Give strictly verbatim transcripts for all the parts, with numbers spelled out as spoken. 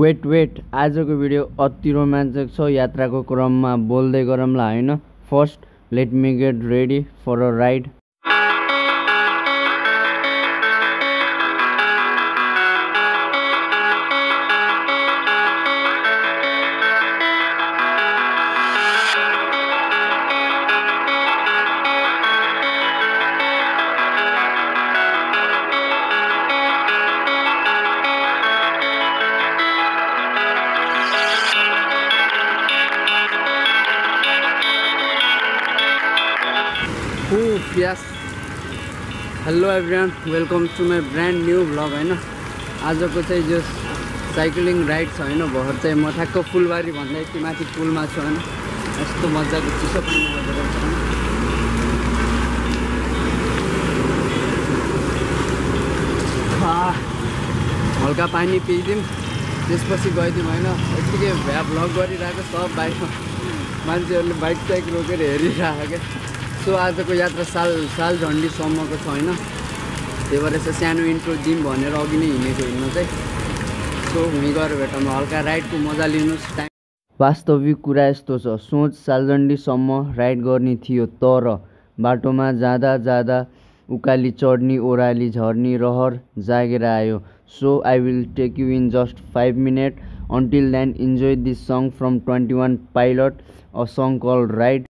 Weight weight आजको video अति रोमाञ्चक छ। यात्राको क्रममा बोल्दै गरमला हैन। First let me get ready for a ride. Yes, hello everyone, welcome to my brand new vlog है ना। आज को चाहिए जो cycling rides है ना, बहुत चाहिए मत हको full वाली बंद है। इसमें आती full मार्च है ना, ऐसे तो मज़ा कुछ चीज़ अपने मज़ा करता है। हाँ, हल्का पानी पी दिम, जिस पर सी गए दिम है ना। इसके लिए vlog वाली रात को सब bike मान जो bike cycle हो के रेडी रहा है। सो आजको यात्रा साल साल झन्डी सम्मको छ हैन, त्यही भएर चाहिँ सानो इन्ट्रो दिम भनेर अघि नै हिँडेको हिँड्नु चाहिँ। सो हुने गएर भेटौँला, हल्का राइडको मजा लिनुहोस्। टाइम वास्तविक कुरा यस्तो छ, सोच साल झन्डी सम्म राइड गर्ने थियो, तर बाटोमा जाँदा जाँदा उकाली चढ्नी ओराली झर्नी रहर जागेर आयो। So I will take you in just five minute. Until then enjoy this song from twenty one pilot, a song called ride.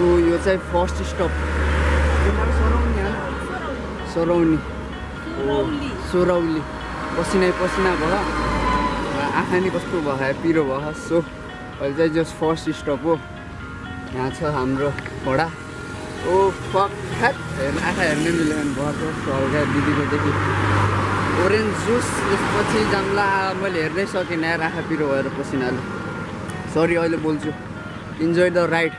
So यो चाहिँ फर्स्ट स्टप सरौनी सरौली पसिना पसिना भयो, आँखा नि कस्तो भयो, पिरो भयो। सो अहिले चाहिँ जस्ट फर्स्ट स्टप हो। यहाँ छ हाम्रो घोडा। ओ फक, आँखा हेर्नै मिलेन भयो। हल्का दिदीको देखि ओरेन्ज जुस, त्यसपछि जाम्ला। मैले हेर्नै सकिनँ, आँखा पिरो भएर पसिनाले। सरी, अहिले बोल्छु। enjoy the ride.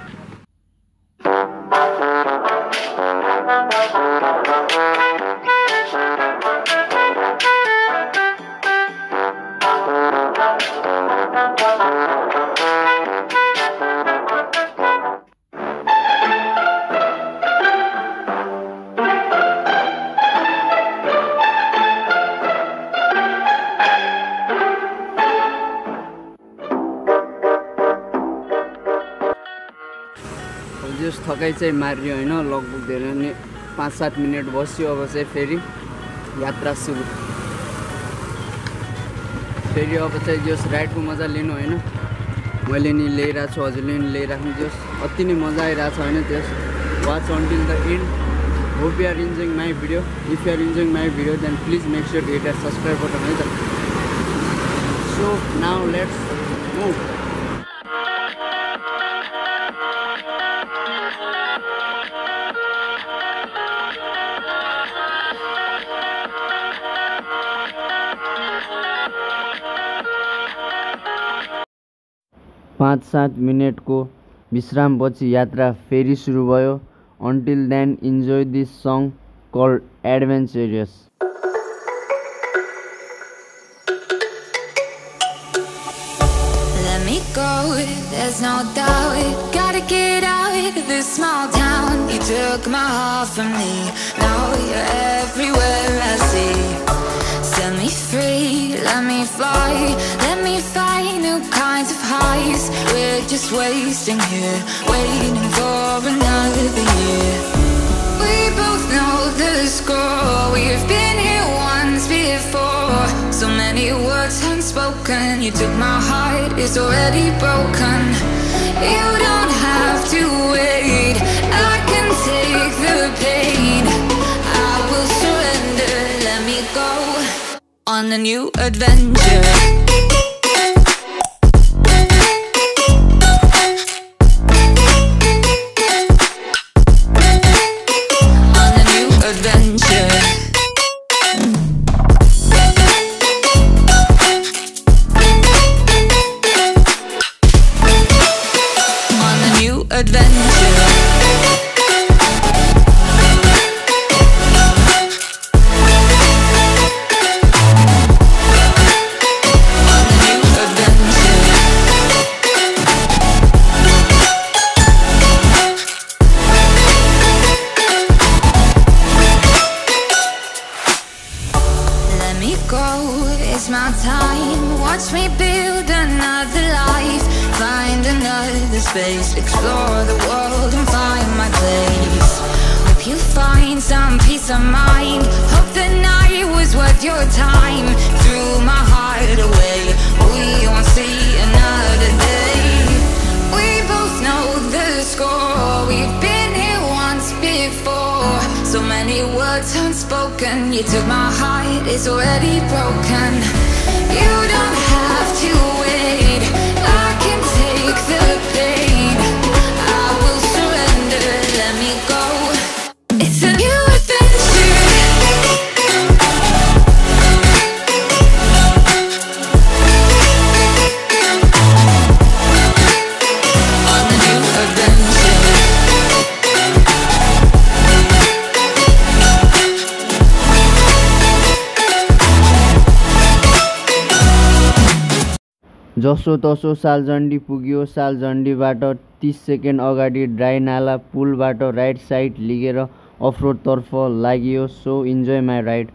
Just थकाई चाहिँ मारियो हैन लगभग धेरै नि पाँच सात मिनेट बस्यो अब चाहिँ फेरि यात्रा सुरु फेरि अब चाहिँ जस राइडको मजा लिनु हैन मैले नि लिइरा छु हजुरले नि लिइराख्नु जस अति नै मजा आइरा छ हैन त्यस watch until the end. Hope you are enjoying my video. If you are enjoying my video then please make sure to hit that subscribe button है त. So now let's move. पाँच सात मिनट को विश्राम पछि यात्रा फेरि सुरु भयो. Until then enjoy this song called Adventurous. Let me go, there's no doubt, gotta get out of this small town. You took my heart from me, now you're everywhere I see. Set me free, let me fly, let me find new kinds of highs. We're just wasting here, waiting for another year. We both know the score, we've been here once before. So many words unspoken, you took my heart, it's already broken. You don't have to wait, I can take the pain. I will surrender, let me go on a new adventure. It's my time, watch me build another life. Find another space, explore the world and find my place. Hope you find some peace of mind, hope the night was worth your time. Threw my heart away, we won't see another day. We both know the score, we've been here once before. So many words unspoken, you took my heart, it's already broken. You don't have to wait, I can take the pain. I will surrender, let me go. It's a new adventure. On the new adventure. जसो तसो सालजंडी पुग्यो. सालजंडीबाट तीस second अगाडि dry नाला पुलबाट right side लिगेर अफरोड तर्फ लाग्यो. So enjoy my ride.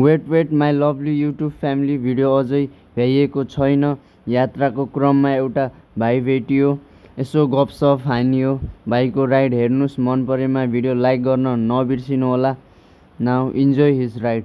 Wait wait my lovely YouTube family. Video अझै भ्याइएको छैन. यात्राको क्रममा एउटा भाइ भेटियो यसो गफसफ हानियो भाइको राइड हेर्नुस् मन परेमा भिडियो लाइक गर्न नबिर्सिनु होला। Now enjoy his ride.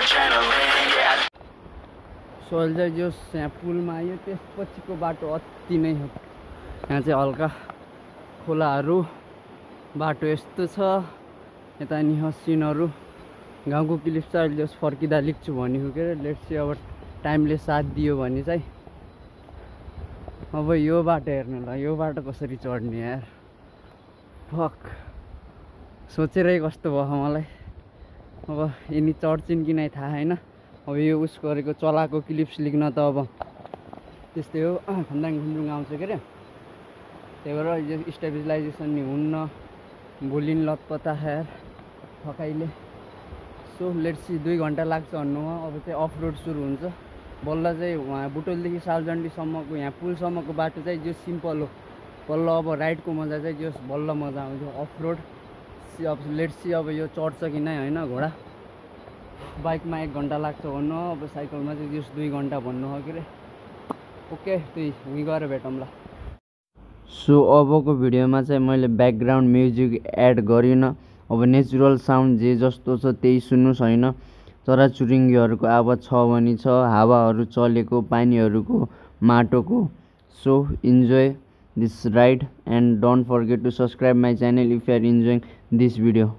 adrenaline, yeah. Soldier जो पुलमा आयो त्यसपछिको बाटो अति नै हो। यहाँ चाहिँ हल्का खोलाहरू, बाटो यस्तो छ। यता नि हसिनहरू गाउँको क्लिप चाहिँ जस फर्किँदा लिख्छु भनेको के रे। लेट्स सी अब टाइमले साथ दियो भने चाहिँ अब यो बाटो हेर्नु ल। यो बाटो कसरी चढ्ने यार, फक सोचेरै कस्तो भयो मलाई। अब यिनी चढ्छिन् कि नै थाहा हैन। अब यो उस गरेको चलाको क्लिप्स लिख्न त अब त्यस्तै हो, खन्दाङ खुन्डुङ आउँछ के रे। त्यही भएर स्टेबिलाइजेसन नि हुन्न, भुलिन लतपता हेर फकाइले। सो लेट्स सी दुई घन्टा लाग्छ भन्नुमा अब चाहिँ अफ रोड सुरु हुन्छ। बल्ल चाहिँ वहाँ बुटोलदेखि सालजन्डीसम्मको यहाँ पुलसम्मको बाटो चाहिँ जो सिम्पल हो। बल्ल अब राइडको मजा चाहिँ जो बल्ल मजा आउँछ अफ रोड। अब लेट्स सी अब यो चढ्छ कि नै होइन। घोडा बाइकमा एक घन्टा लाग्छ भन्नु, अब साइकलमा चाहिँ जस दुई घन्टा भन्नु हो के रे। ओके त्यही हुने गएर भेटौँ ल। सो अबको भिडियोमा चाहिँ मैले ब्याकग्राउन्ड म्युजिक एड गरिन। अब नेचुरल साउन्ड जे जस्तो छ त्यही सुन्नुस् हैन। चराचुरुङ्गीहरूको आवाज छ भने छ, हावाहरू चलेको, पानीहरूको, माटोको। So enjoy this ride and don't forget to subscribe my channel if you are enjoying this video.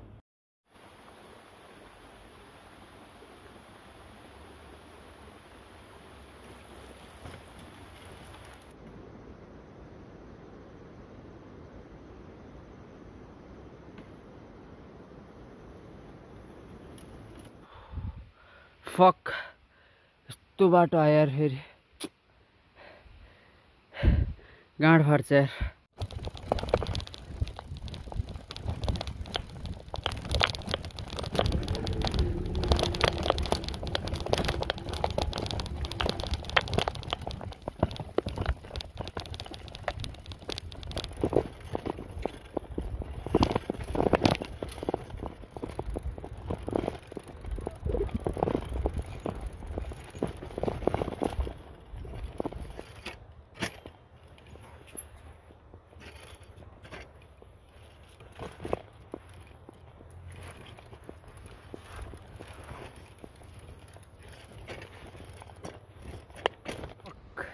Fuck यस्तो बाटो आयो फेरि, गाँड फाट्छ यार।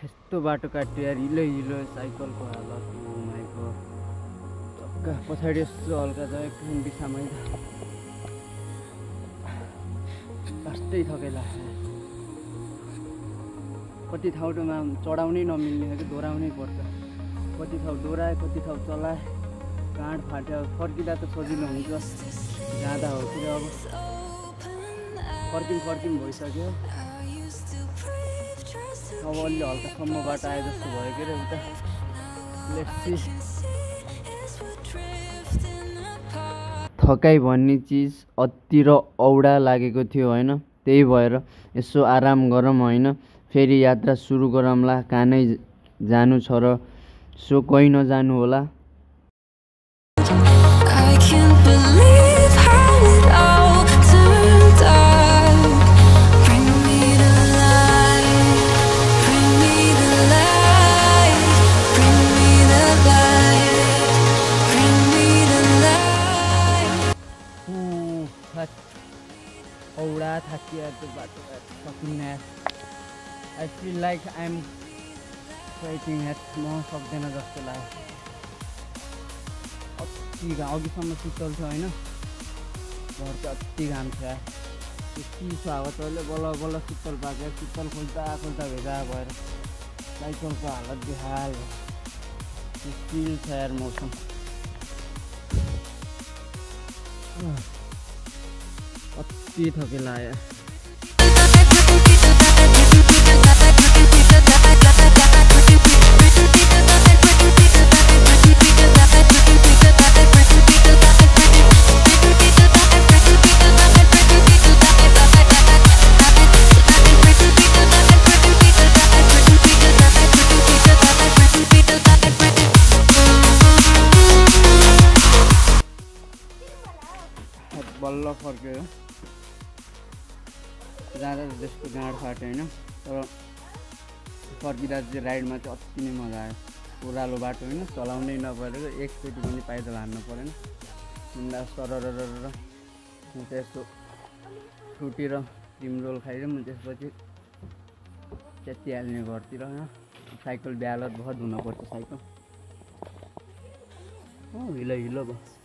यस्तो बाटो काट्यो यार, हिलो हिलो साइकलको हालत घुमाएको चक्का। पछाडि यस्तो हल्का छ एकदम बिसामै, कस्तै थकै लाग्छ। कति ठाउँमा चढाउनै नमिल्ने कि दोहोऱ्याउनै पर्छ। कति ठाउँ दोहोऱ्याए, कति ठाउँ चलाए, गाँड फाट्यो। फर्किँदा त सजिलो हुन्छ, जाँदा हो कि अब फर्किम फर्किम भइसक्यो। अब अलि हल्कासम्म बाटो आए जस्तो भयो के रे उता। थकाइ भन्ने चिज अतिर औडा लागेको थियो होइन, त्यही भएर यसो आराम गरौँ होइन, फेरि यात्रा सुरु गरौँला। कानै जानु छ र, सो कोही नजानु होला। rat here, the bat rat, fucking ass. I feel like I'm fighting at most of them just to life. अति गाँव की शीतल छ हैन घर के अति घाम छ चिसो हावा चल्यो बल बल शीतल पाक्यो शीतल खोज्दा खोज्दा भेजा भएर साइकलको हालत बेहाल शीतल छ यार मौसम अति थकेला यार बल्ल फर्क्यो जाँदा जस्तो गाँड फाट्यो हैन तर फर्किँदा चाहिँ राइडमा चाहिँ अति नै मजा आयो ओह्रालो बाटो हैन चलाउनै नपरेको एकचोटि पनि पाइदल हान्नु परेन तिमीलाई सररररर म त्यस्तो फ्रुटी र क्रिम रोल खाएर म त्यसपछि त्यति हाल्ने घरतिर हैन साइकल ब्यालत बहुत हुनुपर्छ साइकल हो हिलो हिलो भयो